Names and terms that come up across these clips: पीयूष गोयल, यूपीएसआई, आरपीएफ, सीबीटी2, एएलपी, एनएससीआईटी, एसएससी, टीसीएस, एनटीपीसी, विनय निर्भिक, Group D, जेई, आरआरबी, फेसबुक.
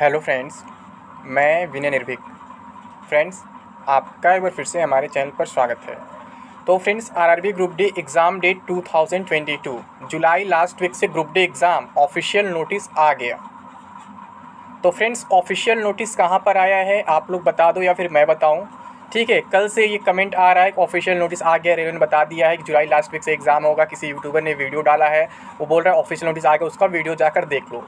Hello friends, मैं विनय निर्भिक। Friends, आपका एक बार फिर से हमारे चैनल पर स्वागत है। तो friends, आरआरबी group D exam date 2022 जुलाई लास्ट वीक से group D exam official notice आ गया। तो फ्रेंड्स, ऑफिशियल नोटिस कहाँ पर आया है आप लोग बता दो या फिर मैं बताऊँ, ठीक है। कल से ये कमेंट आ रहा है कि ऑफिशियल नोटिस आ गया, रेलवे ने बता दिया है कि जुलाई लास्ट वीक से एग्ज़ाम होगा। किसी यूट्यूबर ने वीडियो डाला है, वो बोल रहा है ऑफिशियल नोटिस आ गया, उसका वीडियो जाकर देख लो।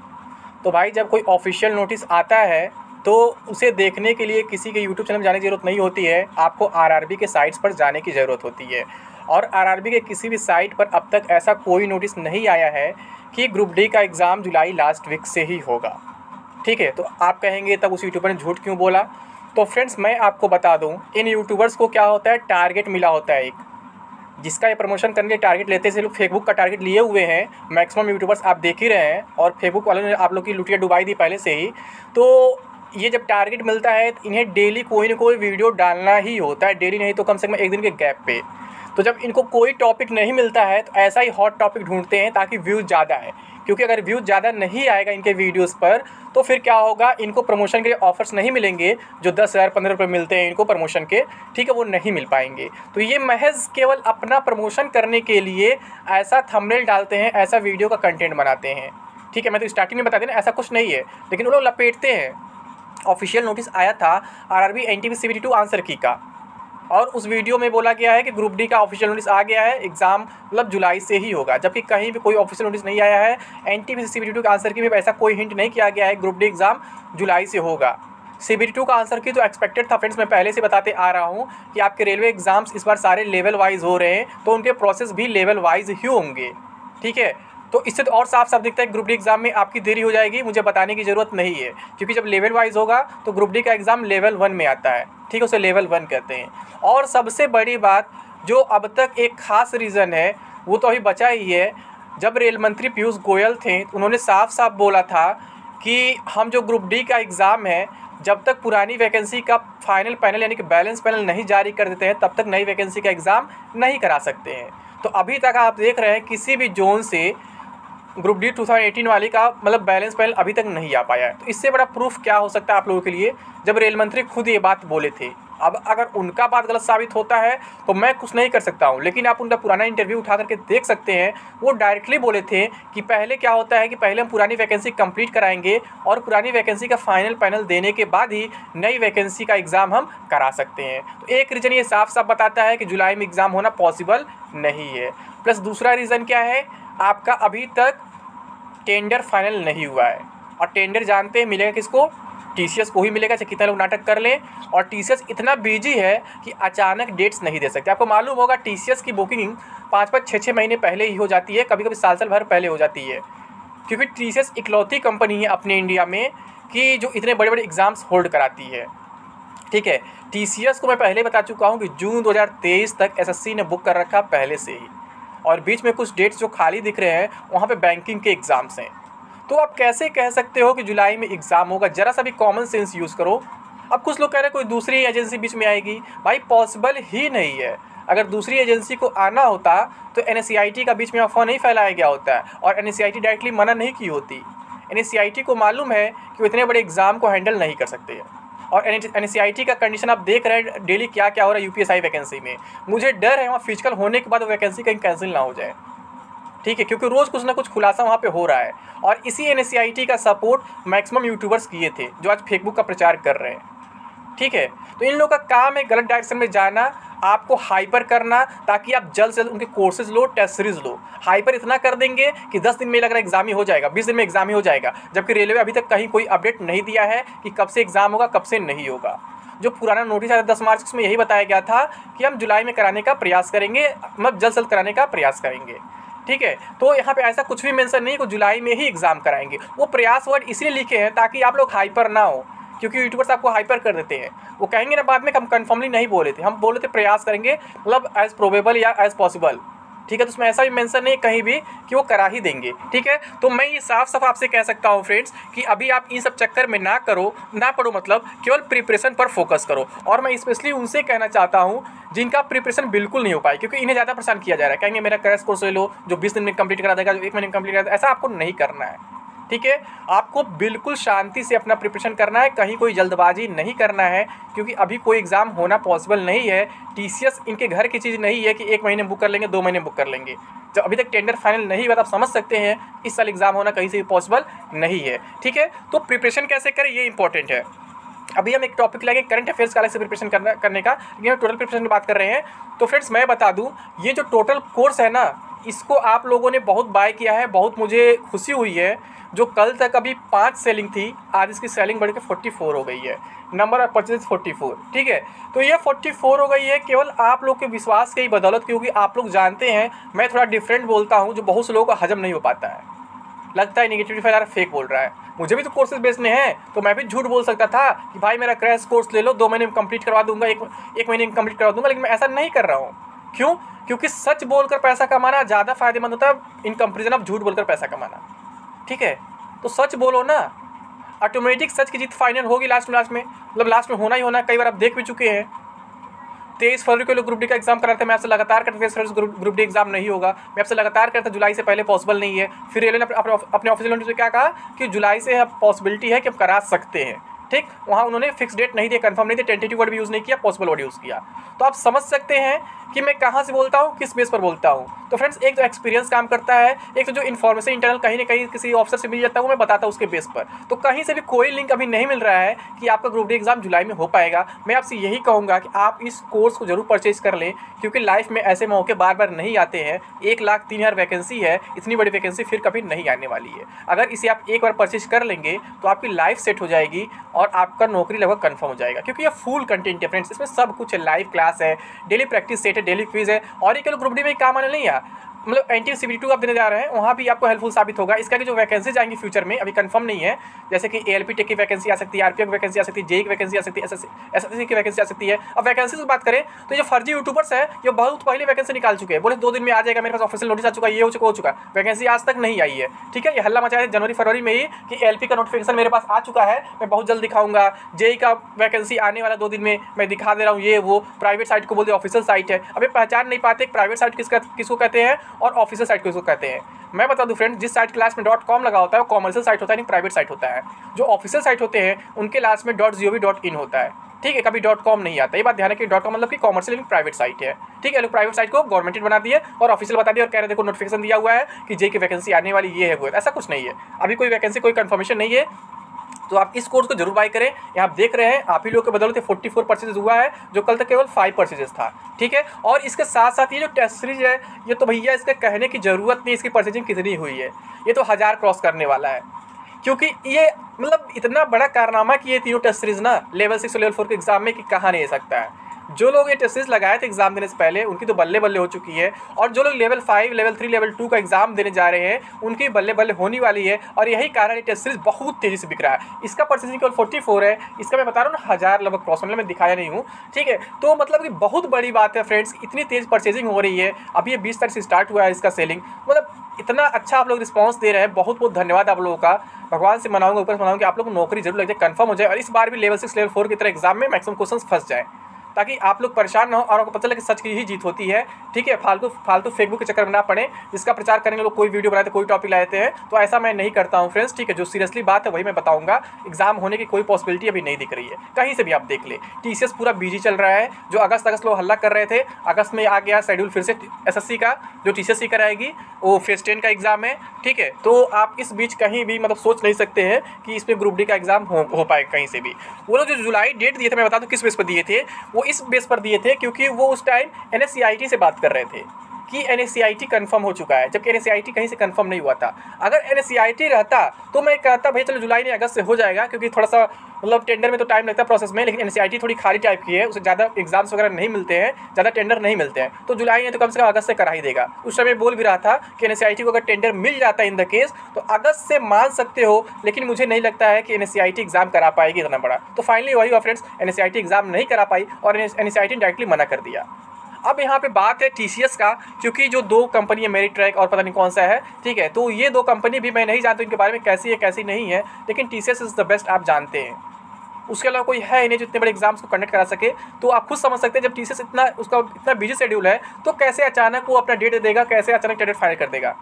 तो भाई, जब कोई ऑफिशियल नोटिस आता है तो उसे देखने के लिए किसी के यूट्यूब चैनल में जाने की ज़रूरत नहीं होती है, आपको आरआरबी के साइट्स पर जाने की ज़रूरत होती है। और आरआरबी के किसी भी साइट पर अब तक ऐसा कोई नोटिस नहीं आया है कि ग्रुप डी का एग्ज़ाम जुलाई लास्ट वीक से ही होगा, ठीक है। तो आप कहेंगे तब उस यूट्यूबर ने झूठ क्यों बोला। तो फ्रेंड्स, मैं आपको बता दूं, इन यूट्यूबर्स को क्या होता है, टारगेट मिला होता है एक, जिसका ये प्रमोशन करने के टारगेट लेते हैं। लोग फेसबुक का टारगेट लिए हुए हैं, मैक्सिमम यूट्यूबर्स आप देख ही रहे हैं, और फेसबुक वालों ने आप लोग की लुटिया डुबाई दी पहले से ही। तो ये जब टारगेट मिलता है तो इन्हें डेली कोई ना कोई वीडियो डालना ही होता है, डेली नहीं तो कम से कम एक दिन के गैप पे। तो जब इनको कोई टॉपिक नहीं मिलता है तो ऐसा ही हॉट टॉपिक ढूंढते हैं ताकि व्यूज़ ज़्यादा आए, क्योंकि अगर व्यूज़ ज़्यादा नहीं आएगा इनके वीडियोस पर तो फिर क्या होगा, इनको प्रमोशन के लिए ऑफर्स नहीं मिलेंगे जो 10,000-15,000 मिलते हैं इनको प्रमोशन के, ठीक है, वो नहीं मिल पाएंगे। तो ये महज केवल अपना प्रमोशन करने के लिए ऐसा थंबनेल डालते हैं, ऐसा वीडियो का कंटेंट बनाते हैं, ठीक है। मैं तो स्टार्टिंग में बता देना ऐसा कुछ नहीं है, लेकिन वो लोग लपेटते हैं। ऑफिशियल नोटिस आया था आरआरबी एनटीपीसी सीबीटी2 आंसर की का, और उस वीडियो में बोला गया है कि ग्रुप डी का ऑफिशियल नोटिस आ गया है, एग्ज़ाम मतलब जुलाई से ही होगा, जबकि कहीं भी कोई ऑफिशियल नोटिस नहीं आया है। एनटीपीसी सीबीटी2 का आंसर की में ऐसा कोई हिंट नहीं किया गया है ग्रुप डी एग्ज़ाम जुलाई से होगा। सीबीटी2 का आंसर की तो एक्सपेक्टेड था। फ्रेंड्स, मैं पहले से बताते आ रहा हूँ कि आपके रेलवे एग्ज़ाम्स इस बार सारे लेवल वाइज हो रहे हैं, तो उनके प्रोसेस भी लेवल वाइज ही होंगे, ठीक है। तो इससे तो और साफ साफ दिखता है ग्रुप डी एग्ज़ाम में आपकी देरी हो जाएगी, मुझे बताने की ज़रूरत नहीं है, क्योंकि जब लेवल वाइज होगा तो ग्रुप डी का एग्ज़ाम लेवल वन में आता है, ठीक है, उसे लेवल वन कहते हैं। और सबसे बड़ी बात जो अब तक एक ख़ास रीज़न है वो तो अभी बचा ही है। जब रेल मंत्री पीयूष गोयल थे उन्होंने साफ साफ बोला था कि हम जो ग्रुप डी का एग्ज़ाम है, जब तक पुरानी वैकेंसी का फाइनल पैनल यानी कि बैलेंस पैनल नहीं जारी कर देते हैं तब तक नई वैकेंसी का एग्ज़ाम नहीं करा सकते हैं। तो अभी तक आप देख रहे हैं किसी भी जोन से ग्रुप डी 2018 वाली का मतलब बैलेंस पैनल अभी तक नहीं आ पाया है। तो इससे बड़ा प्रूफ क्या हो सकता है आप लोगों के लिए, जब रेल मंत्री खुद ये बात बोले थे। अब अगर उनका बात गलत साबित होता है तो मैं कुछ नहीं कर सकता हूँ, लेकिन आप उनका पुराना इंटरव्यू उठा करके देख सकते हैं। वो डायरेक्टली बोले थे कि पहले क्या होता है कि पहले हम पुरानी वैकेंसी कंप्लीट कराएंगे और पुरानी वैकेंसी का फाइनल पैनल देने के बाद ही नई वैकेंसी का एग्ज़ाम हम करा सकते हैं। तो एक रीज़न ये साफ साफ बताता है कि जुलाई में एग्ज़ाम होना पॉसिबल नहीं है। प्लस दूसरा रीज़न क्या है, आपका अभी तक टेंडर फाइनल नहीं हुआ है, और टेंडर जानते हैं मिलेगा किसको, टीसीएस को ही मिलेगा, चाहे कितना लोग नाटक कर लें। और टीसीएस इतना बिजी है कि अचानक डेट्स नहीं दे सकते। आपको मालूम होगा टीसीएस की बुकिंग 5-6 महीने पहले ही हो जाती है, कभी कभी साल भर पहले हो जाती है, क्योंकि टीसीएस इकलौती कंपनी है अपने इंडिया में कि जो इतने बड़े बड़े एग्ज़ाम्स होल्ड कराती है, ठीक है। टीसीएस को मैं पहले बता चुका हूँ कि जून 2023 तक एसएससी ने बुक कर रखा पहले से ही, और बीच में कुछ डेट्स जो खाली दिख रहे हैं वहाँ पे बैंकिंग के एग्ज़ाम्स हैं। तो आप कैसे कह सकते हो कि जुलाई में एग्ज़ाम होगा, ज़रा सा भी कॉमन सेंस यूज़ करो। अब कुछ लोग कह रहे हैं कोई दूसरी एजेंसी बीच में आएगी, भाई पॉसिबल ही नहीं है। अगर दूसरी एजेंसी को आना होता तो एनएससीआईटी का बीच में अफवाह नहीं फैलाया गया होता है, और एनएससीआईटी डायरेक्टली मना नहीं की होती। एनएससीआईटी को मालूम है कि वो इतने बड़े एग्ज़ाम को हैंडल नहीं कर सकते हैं। और एनएससीआईटी का कंडीशन आप देख रहे हैं डेली क्या क्या हो रहा है यूपीएसआई वैकेंसी में। मुझे डर है वहाँ फिजिकल होने के बाद वैकेंसी कहीं कैंसिल ना हो जाए, ठीक है, क्योंकि रोज़ कुछ ना कुछ खुलासा वहाँ पे हो रहा है। और इसी एनएससीआईटी का सपोर्ट मैक्सिमम यूट्यूबर्स किए थे जो आज फेसबुक का प्रचार कर रहे हैं, ठीक है। तो इन लोगों का काम है गलत डायरेक्शन में जाना, आपको हाइपर करना, ताकि आप जल्द से जल्द उनके कोर्सेज लो, टेस्ट सीरीज़ लो। हाइपर इतना कर देंगे कि 10 दिन में लग रहा है एग्ज़ाम ही हो जाएगा, 20 दिन में एग्ज़ाम ही हो जाएगा, जबकि रेलवे अभी तक कहीं कोई अपडेट नहीं दिया है कि कब से एग्ज़ाम होगा कब से नहीं होगा। जो पुराना नोटिस आया 10 मार्च, उसमें यही बताया गया था कि हम जुलाई में कराने का प्रयास करेंगे, मतलब जल्द से जल्द कराने का प्रयास करेंगे, ठीक है। तो यहाँ पे ऐसा कुछ भी मेंशन नहीं है कि जुलाई में ही एग्ज़ाम कराएंगे। वो प्रयास वर्ड इसलिए लिखे हैं ताकि आप लोग हाइपर ना हो, क्योंकि यूट्यूबर्स आपको हाइपर कर देते हैं। वो कहेंगे ना बाद में हम कंफर्मली नहीं बोले थे, हम बोले थे प्रयास करेंगे, मतलब एज प्रोबेबल या एज पॉसिबल, ठीक है। तो उसमें ऐसा भी मेंशन नहीं कहीं भी कि वो करा ही देंगे, ठीक है। तो मैं ये साफ साफ आपसे कह सकता हूँ फ्रेंड्स कि अभी आप इन सब चक्कर में ना पड़ो, मतलब केवल प्रिपरेशन पर फोकस करो। और मैं स्पेशली उनसे कहना चाहता हूँ जिनका प्रिपरेशन बिल्कुल नहीं हो पाए, क्योंकि इन्हें ज़्यादा परेशान किया जा रहा है। कहेंगे मेरा क्रैश कोर्स ले लो जो 20 दिन में कंप्लीट करा देगा, जो 1 महीने में कंप्लीट करा देगा, ऐसा आपको नहीं करना है, ठीक है। आपको बिल्कुल शांति से अपना प्रिपरेशन करना है, कहीं कोई जल्दबाजी नहीं करना है, क्योंकि अभी कोई एग्ज़ाम होना पॉसिबल नहीं है। टीसीएस इनके घर की चीज़ नहीं है कि एक महीने बुक कर लेंगे, 2 महीने बुक कर लेंगे। जब अभी तक टेंडर फाइनल नहीं हुआ, आप समझ सकते हैं इस साल एग्ज़ाम होना कहीं से भी पॉसिबल नहीं है, ठीक है। तो प्रिपरेशन कैसे करें, ये इंपॉर्टेंट है। अभी हम एक टॉपिक लाएंगे करंट अफेयर्स का, अलग से प्रिपरेशन करने का, लेकिन हम टोटल प्रिपरेशन की बात कर रहे हैं। तो फ्रेंड्स मैं बता दूं, ये जो टोटल कोर्स है ना, इसको आप लोगों ने बहुत बाय किया है, बहुत मुझे खुशी हुई है। जो कल तक अभी 5 सेलिंग थी, आज इसकी सेलिंग बढ़ के 44 हो गई है, नंबर ऑफ परचेज 44, ठीक है। तो ये 44 हो गई है केवल आप लोग के विश्वास की ही बदौलत, क्योंकि आप लोग जानते हैं मैं थोड़ा डिफरेंट बोलता हूँ, जो बहुत से लोगों को हजम नहीं हो पाता है, लगता है नेगेटिविटी फैला फेक बोल रहा है। मुझे भी तो कोर्सेज बेचने हैं, तो मैं भी झूठ बोल सकता था कि भाई मेरा क्रैश कोर्स ले लो, 2 महीने में कंप्लीट करवा दूंगा, एक महीने में कंप्लीट करवा दूंगा, लेकिन मैं ऐसा नहीं कर रहा हूँ। क्यों? क्योंकि सच बोलकर पैसा कमाना ज़्यादा फायदेमंद होता है इन कंपेरिजन ऑफ झूठ बोलकर पैसा कमाना, ठीक है। तो सच बोलो ना, ऑटोमेटिक सच की जीत फाइनल होगी लास्ट में, मतलब लास्ट में होना ही होना। कई बार आप देख भी चुके हैं, 23 फरवरी को लोग ग्रुप डी का एग्जाम कराते हैं, मैं आपसे लगातार करते 23 फरवरी को ग्रुप डी एग्जाम नहीं होगा, मैं आपसे लगातार करता जुलाई से पहले पॉसिबल नहीं है। फिर रेलवे ने अपने ऑफिशियल नोटिस में क्या कहा कि जुलाई से पॉसिबिलिटी है कि हम करा सकते हैं, ठीक। वहाँ उन्होंने फिक्स डेट नहीं दिया, कंफर्म नहीं दिया, टेंटेटिव वर्ड भी यूज़ नहीं किया, पॉसिबल वर्ड यूज़ किया। तो आप समझ सकते हैं कि मैं कहाँ से बोलता हूँ, किस बेस पर बोलता हूँ। तो फ्रेंड्स एक तो एक्सपीरियंस काम करता है, एक तो जो इन्फॉर्मेशन इंटरनल कहीं ना कहीं किसी ऑफिसर से मिल जाता है, वो मैं बताता हूँ उसके बेस पर। तो कहीं से भी कोई लिंक अभी नहीं मिल रहा है कि आपका ग्रुप डी एग्जाम जुलाई में हो पाएगा। मैं आपसे यही कहूँगा कि आप इस कोर्स को जरूर परचेज कर लें, क्योंकि लाइफ में ऐसे मौके बार बार नहीं आते हैं। 1,03,000 वैकेंसी है, इतनी बड़ी वैकेंसी फिर कभी नहीं आने वाली है। अगर इसे आप एक बार परचेज कर लेंगे तो आपकी लाइफ सेट हो जाएगी और आपका नौकरी लगभग कंफर्म हो जाएगा, क्योंकि ये फुल कंटेंट है फ्रेंड्स, इसमें सब कुछ है। लाइव क्लास है, डेली प्रैक्टिस सेट है, डेली क्विज है, और ये केवल ग्रुप डी में काम आने नहीं है, मतलब एनटीपीसी आप देने जा रहे हैं, वहाँ भी आपको हेल्पफुल साबित होगा। इसका कि जो वैकेंसी आएंगी फ्यूचर में अभी कंफर्म नहीं है, जैसे कि एएलपी टेक की वैकेंसी आ सकती है, आरपीएफ की वैकेंसी आ सकती है, जेई की वैकेंसी आ सकती है, एसएससी की वैकेंसी आ सकती है। अब वैकेंसी से बात करें तो जो फर्जी यूट्यूबर्स है, ये बहुत पहले वैकेंसी निकाल चुके हैं, बोले 2 दिन में आ जाएगा, मेरे पास ऑफिशियल नोटिस आ चुका, ये हो चुका, वैकेंसी आज तक नहीं आई है, ठीक है। ये हल्ला मचाया जनवरी फरवरी में ही कि एएलपी का नोटिफिकेशन मेरे पास आ चुका है, मैं बहुत जल्द दिखाऊंगा, जेई का वैकेंसी आने वाला 2 दिन में, मैं दिखा दे रहा हूँ। ये वो प्राइवेट साइट को बोलते ऑफिशियल साइट है, अब पहचान नहीं पाते प्राइवेट साइट किसको कहते हैं और ऑफिशियल साइट को इसको कहते हैं। मैं बता दूं फ्रेंड, जिस साइट के लास्ट में .com लगा होता है वो कॉमर्शियल साइट होता है, नहीं प्राइवेट साइट होता है। जो ऑफिशियल साइट होते हैं उनके लास्ट में .gov.in होता है, ठीक है, कभी .com नहीं आता। ये बात ध्यान रखिए, .com मतलब कि कॉमर्शियल लेकिन प्राइवेट साइट है, ठीक है। लोग प्राइवेट साइट को गवर्नमेंटेड बना दिए और ऑफिशियल बता दिए और कह रहे देखो नोटिफिकेशन दिया हुआ है कि जे की वैकेंसी आने वाली ये है वो है। ऐसा कुछ नहीं है, अभी कोई वैकेंसी कोई कंफर्मेशन नहीं है। तो आप इस कोर्स को जरूर बाय करें। यहाँ आप देख रहे हैं आप ही लोग के बदौलत 44 परचेजेस हुआ है, जो कल तक केवल 5 परचेजेस था, ठीक है। और इसके साथ साथ ये जो टेस्ट सीरीज है, ये तो भैया इसके कहने की ज़रूरत नहीं, इसकी परचेजिंग कितनी हुई है, ये तो 1000 क्रॉस करने वाला है, क्योंकि ये मतलब इतना बड़ा कारनामा कि ये तीनों टेस्ट सीरीज ना लेवल 6 और लेवल 4 के एग्जाम में कि कहाँ नहीं रह सकता है। जो लोग ये टेस्ट सीरीज लगाए थे एग्जाम देने से पहले, उनकी तो बल्ले बल्ले हो चुकी है, और जो लोग लेवल 5, लेवल 3, लेवल 2 का एग्जाम देने जा रहे हैं उनकी बल्ले बल्ले होने वाली है। और यही कारण ये टेस्ट सीरीज बहुत तेज़ी से बिक रहा है। इसका परसेंटेज केवल 44 है, इसका मैं बता रहा हूँ ना 1000 लगभग क्रॉस, मतलब मैं दिखाया नहीं हूँ, ठीक है। तो मतलब कि बहुत बड़ी बात है फ्रेंड्स, इतनी तेज़ परचेजिंग हो रही है। अभी ये 20 तारीख से स्टार्ट हुआ है इसका सेलिंग, मतलब इतना अच्छा आप लोग रिस्पॉन्स दे रहे हैं, बहुत बहुत धन्यवाद आप लोगों का। भगवान से मनाऊंगा, ऊपर से मनाऊंगा कि आप लोग नौकरी जरूर लग जाए, कन्फर्म हो जाए, और इस बार भी लेवल 6, लेवल 4 की तरह एग्जाम में मैक्सिमम क्वेश्चन फंस जाए, ताकि आप लोग परेशान ना हो और आपको पता लगे सच की ही जीत होती है, ठीक है। फालतू फेसबुक के चक्कर में ना पड़े, जिसका प्रचार करने लोग कोई वीडियो बनाते कोई टॉपिक लाते हैं, तो ऐसा मैं नहीं करता हूं फ्रेंड्स, ठीक है। जो सीरियसली बात है वही मैं बताऊंगा, एग्जाम होने की कोई पॉसिबिलिटी अभी नहीं दिख रही है, कहीं से भी आप देख ले। टीसीएस पूरा बिजी चल रहा है, जो अगस्त लोग हल्ला कर रहे थे, अगस्त में आ गया शेड्यूल फिर से एसएससी का, जो टीसीएस कराएगी वो फेज 10 का एग्जाम है, ठीक है। तो आप इस बीच कहीं भी मतलब सोच नहीं सकते हैं कि इसमें ग्रुप डी का एग्जाम हो पाएगा कहीं से भी। वो लोग जो जुलाई डेट दिए थे, मैं बता दूँ किस बेस पर दिए थे, वो इस बेस पर दिए थे क्योंकि वो उस टाइम एनएससीआईटी से बात कर रहे थे कि एनएससीआईटी कंफर्म हो चुका है, जबकि एनएससीआईटी कहीं से कंफर्म नहीं हुआ था। अगर एनएससीआईटी रहता तो मैं कहता भाई चलो जुलाई नहीं अगस्त से हो जाएगा, क्योंकि थोड़ा सा मतलब टेंडर में तो टाइम लगता है प्रोसेस में, लेकिन एनएससीआईटी थोड़ी खाली टाइप की है, उसे ज़्यादा एग्जाम्स वगैरह नहीं मिलते हैं, ज़्यादा टेंडर नहीं मिलते हैं, तो जुलाई में तो कम से कम अगस्त से करा ही देगा। उस समय बोल भी रहा था कि एनएससीआईटी को अगर टेंडर मिल जाता है इन द केस तो अगस्त से मान सकते हो, लेकिन मुझे नहीं लगता है कि एनएससीआईटी एग्जाम करा पाएगी इतना बड़ा। तो फाइनली वही हुआ फ्रेंड्स, एनएससीआईटी एग्जाम नहीं करा पाई और एनएससीआईटी ने डायरेक्टली मना कर दिया। अब यहाँ पे बात है टीसीएस का, क्योंकि जो 2 कंपनी है मेरिट ट्रैक और पता नहीं कौन सा है, ठीक है। तो ये 2 कंपनी भी मैं नहीं जानता इनके बारे में कैसी है कैसी नहीं है, लेकिन टीसीएस इज़ द बेस्ट आप जानते हैं, उसके अलावा कोई है नहीं जो इतने बड़े एग्जाम्स को कंडक्ट करा सके। तो आप खुद समझ सकते हैं जब टीसीएस इतना उसका इतना बिजी शेड्यूल है तो कैसे अचानक वो अपना डेट देगा, कैसे अचानक डेट फाइनल कर देगा।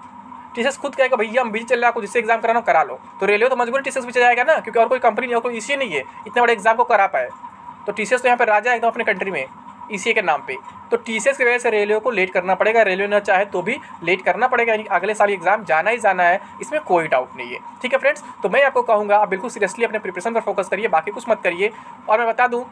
टीसीएस खुद कहेगा भैया हम बिजी चल रहा है, आपको जिससे एग्जाम कराना करा लो, तो रेलवे तो मजबूरी टीसीएस पीछे जाएगा ना, क्योंकि और कोई कंपनी नहीं, और कोई ईसीए नहीं है इतने बड़े एग्जाम को करा पाए। तो टीसीएस तो यहाँ पर राजा एकदम अपने कंट्री में ईसीए के नाम पे। तो टीसीएस की वजह से रेलवे को लेट करना पड़ेगा, रेलवे ना चाहे तो भी लेट करना पड़ेगा, यानी अगले साल एग्जाम जाना ही जाना है, इसमें कोई डाउट नहीं है। ठीक है फ्रेंड्स, तो मैं आपको कहूँगा आप बिल्कुल सीरियसली अपने प्रिपरेशन पर फोकस करिए, बाकी कुछ मत करिए। और मैं बता दूँ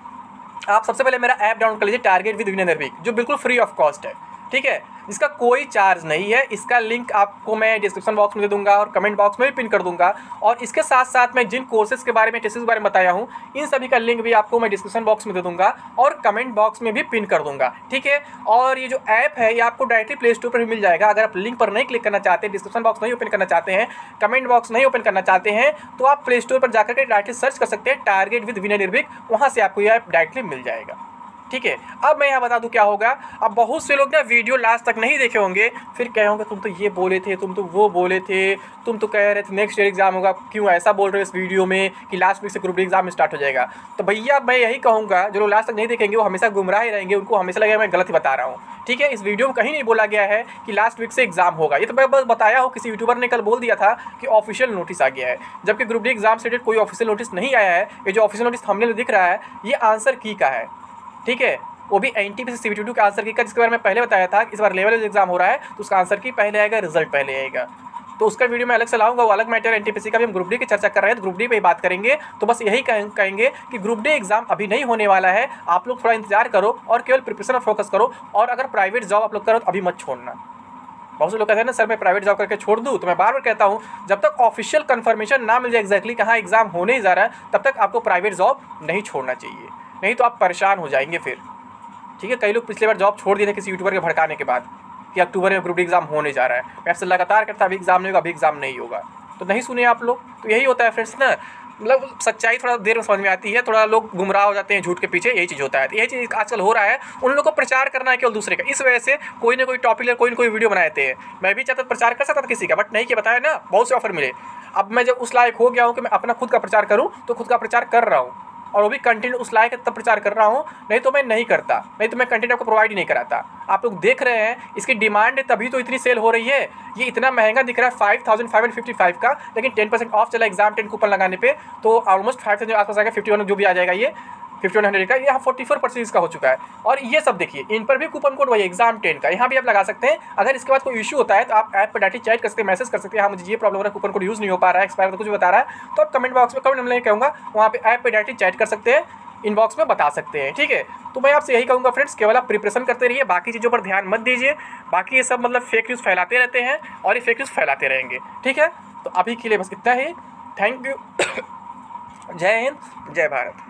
आप सबसे पहले मेरा ऐप डाउनलोड कर लीजिए टारगेट विद विनय निर्भिक, जो बिल्कुल फ्री ऑफ कॉस्ट है। ठीक है, इसका कोई चार्ज नहीं है, इसका लिंक आपको मैं डिस्क्रिप्शन बॉक्स में दे दूंगा और कमेंट बॉक्स में भी पिन कर दूंगा। और इसके साथ साथ मैं जिन कोर्सेज के बारे में टीसीएस के बारे में बताया हूँ, इन सभी का लिंक भी आपको मैं डिस्क्रिप्शन बॉक्स में दे दूंगा और कमेंट बॉक्स में भी पिन कर दूंगा। ठीक है, और ये जो ऐप है ये आपको डायरेक्टली प्ले स्टोर पर भी मिल जाएगा। अगर आप लिंक पर नहीं क्लिक करना चाहते, डिस्क्रिप्शन बॉक्स नहीं ओपन करना चाहते हैं, कमेंट बॉक्स नहीं ओपन करना चाहते हैं, तो आप प्ले स्टोर पर जाकर के डायरेक्टली सर्च कर सकते हैं टारगेट विद विनय निर्भिक, वहाँ से आपको यह ऐप डायरेक्टली मिल जाएगा। ठीक है, अब मैं यहाँ बता दूँ क्या होगा। अब बहुत से लोग ना वीडियो लास्ट तक नहीं देखे होंगे, फिर कहे होंगे तुम तो ये बोले थे, तुम तो वो बोले थे, तुम तो कह रहे थे नेक्स्ट ईयर एग्ज़ाम होगा, क्यों ऐसा बोल रहे हो इस वीडियो में कि लास्ट वीक से ग्रुप डी एग्जाम स्टार्ट हो जाएगा। तो भैया मैं यही कहूँगा जो लोग लास्ट तक नहीं देखेंगे वो हमेशा गुमराह ही रहेंगे, उनको हमेशा लगेगा मैं गलत ही बता रहा हूँ। ठीक है, इस वीडियो में कहीं नहीं बोला गया है कि लास्ट वीक से एग्जाम होगा, ये तो मैं बस बताया हूँ। किसी यूट्यूबर ने कल बोल दिया था कि ऑफिशियल नोटिस आ गया है, जबकि ग्रुप डी एग्जाम से रिलेटेड कोई ऑफिशियल नोटिस नहीं आया है। ये जो ऑफिशियल नोटिस हमने दिख रहा है ये आंसर की का है, ठीक है, वो भी एनटीपीसी सीबीटी2 का आंसर की का, जिसके बारे में पहले बताया था कि इस बार लेवल वाइज एग्जाम हो रहा है, तो उसका आंसर की पहले आएगा, रिजल्ट पहले आएगा, तो उसका वीडियो मैं अलग से लाऊंगा, वो अलग मैटर। एनटीपीसी का भी हम ग्रुप डी की चर्चा कर रहे हैं, तो ग्रुप डी पे ही बात करेंगे। तो बस यही कहेंगे कि ग्रुप डी एग्जाम अभी नहीं होने वाला है, आप लोग थोड़ा इंतजार करो और केवल प्रिपरेशन पर फोकस करो। और अगर प्राइवेट जॉब आप लोग करो तो अभी मत छोड़ना। बहुत से लोग कहते हैं ना सर मैं प्राइवेट जॉब करके छोड़ दूँ, तो मैं बार बार कहता हूँ जब तक ऑफिशियल कन्फर्मेशन ना मिल जाए एग्जैक्टली कहाँ एग्जाम होने ही जा रहा है, तब तक आपको प्राइवेट जॉब नहीं छोड़ना चाहिए, नहीं तो आप परेशान हो जाएंगे फिर। ठीक है, कई लोग पिछले बार जॉब छोड़ दिए थे किसी यूट्यूबर के भड़काने के बाद कि अक्टूबर में ग्रुप डी एग्जाम होने जा रहा है, मैं आपसे लगातार करता अभी एग्जाम नहीं होगा, अभी एग्जाम नहीं होगा, तो नहीं सुने आप लोग। तो यही होता है फ्रेंड्स ना, मतलब सच्चाई थोड़ा देर में समझ में आती है, थोड़ा लोग गुमराह हो जाते हैं झूठ के पीछे, यही चीज़ होता है। तो यही चीज़ आजकल हो रहा है, उन लोगों को प्रचार करना है केवल दूसरे का, इस वजह से कोई ना कोई टॉपिक या कोई ना कोई वीडियो बनाते हैं। मैं भी चाहता प्रचार कर सकता था किसी का, बट नहीं, कि बताया ना बहुत से ऑफर मिले, अब मैं जब उस लायक हो गया हूँ कि मैं अपना खुद का प्रचार करूँ, तो खुद का प्रचार कर रहा हूँ और वो भी कंटेंट उस लायक तब प्रचार कर रहा हूँ, नहीं तो मैं नहीं करता, नहीं तो मैं कंटेंट आपको प्रोवाइड ही नहीं कराता। आप लोग देख रहे हैं इसकी डिमांड है, तभी तो इतनी सेल हो रही है। ये इतना महंगा दिख रहा है 5555 का, लेकिन 10% ऑफ चला एग्जाम 10 कूपन लगाने पे, तो ऑलमोस्ट 5000 आसपास आएगा, 51 जो भी आ जाएगा, ये 5100 का, यहाँ 44% इसका हो चुका है। और ये सब देखिए, इन पर भी कूपन कोड वही एग्जाम 10 का, यहाँ भी आप लगा सकते हैं। अगर इसके बाद कोई इशू होता है तो आप ऐप पर डायरेक्ट चैट कर सकते हैं, मैसेज कर सकते हैं, हाँ मुझे ये प्रॉब्लम हो रहा है, कूपन कोड यूज़ नहीं हो पा रहा है, एक्सपायर कुछ बता रहा है, तो आप कमेंट बॉक्स में, कमेंट नहीं कहूँगा, वहाँ पर ऐप पर डायरेक्ट चैट कर सकते हैं, इनबॉक्स में बता सकते हैं। ठीक है, तो मैं आपसे यही कहूँगा फ्रेंड्स, केवल आप प्रिपरेशन करते रहिए, बाकी चीज़ों पर ध्यान मत दीजिए, बाकी ये सब मतलब फेक न्यूज़ फैलाते रहते हैं और ये फेक न्यूज़ फैलाते रहेंगे। ठीक है, तो अभी के लिए बस इतना ही, थैंक यू, जय हिंद, जय भारत।